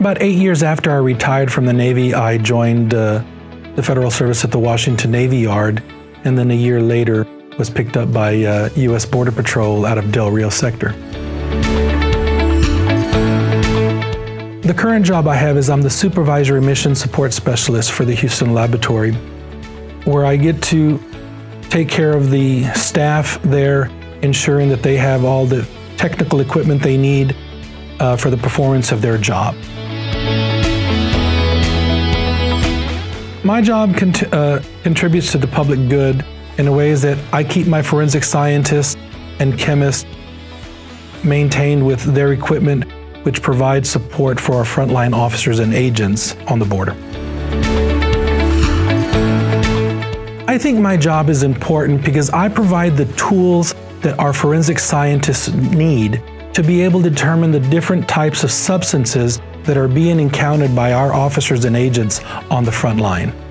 About 8 years after I retired from the Navy, I joined the Federal Service at the Washington Navy Yard, and then a year later was picked up by U.S. Border Patrol out of Del Rio Sector. The current job I have is I'm the Supervisory Mission Support Specialist for the Houston Laboratory, where I get to take care of the staff there, ensuring that they have all the technical equipment they need for the performance of their job. My job contributes to the public good in a way that I keep my forensic scientists and chemists maintained with their equipment, which provides support for our frontline officers and agents on the border. I think my job is important because I provide the tools that our forensic scientists need to be able to determine the different types of substances that are being encountered by our officers and agents on the front line.